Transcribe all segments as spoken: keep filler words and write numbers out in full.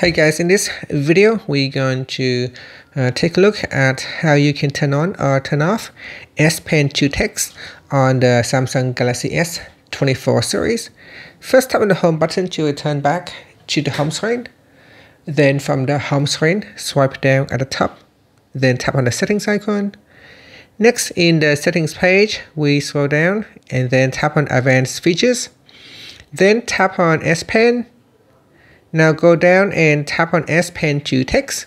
Hey guys, in this video we're going to uh, take a look at how you can turn on or turn off S Pen to Text on the Samsung Galaxy S twenty-four series. First, tap on the home button to return back to the home screen. Then from the home screen, swipe down at the top. Then tap on the settings icon. Next, in the settings page, we scroll down and then tap on advanced features. Then tap on S Pen. Now go down and tap on S Pen to Text.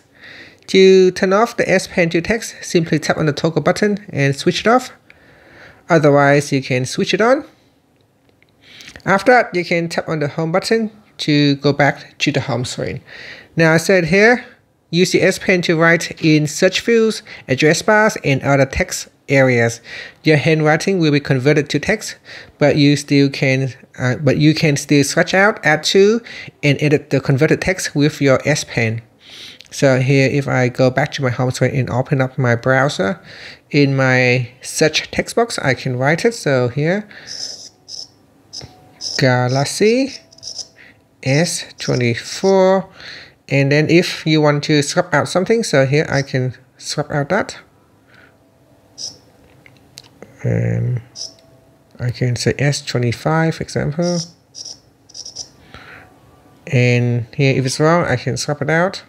To turn off the S Pen to Text, simply tap on the toggle button and switch it off. Otherwise, you can switch it on. After that, you can tap on the home button to go back to the home screen. Now I said here, use the S Pen to write in search fields, address bars, and other text areas. Your handwriting will be converted to text, but you still can, uh, but you can still scratch out, add to, and edit the converted text with your S Pen. So here, if I go back to my home screen and open up my browser, in my search text box, I can write it. So here, Galaxy S twenty-four. And then if you want to swap out something, so here I can swap out that. Um, I can say S twenty-five, for example. And here, if it's wrong, I can swap it out.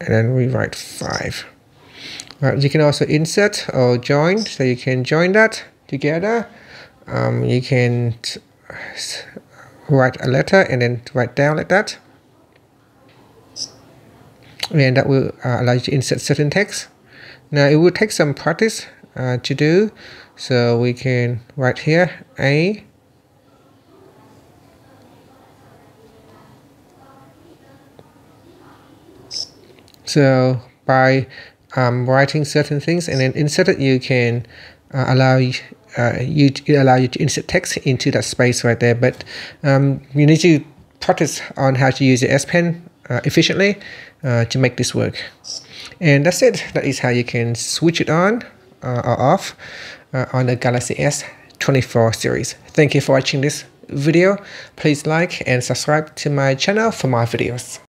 And then we write five. Right, you can also insert or join, so you can join that together. Um, you can write a letter and then write down like that, and that will uh, allow you to insert certain text. Now it will take some practice uh, to do, so we can write here a so by um, writing certain things and then insert it, you can uh, allow you Uh, you, it allows you to insert text into that space right there, but um, you need to practice on how to use your S Pen uh, efficiently uh, to make this work. And that's it. That is how you can switch it on uh, or off uh, on the Galaxy S twenty-four series. Thank you for watching this video. Please like and subscribe to my channel for more videos.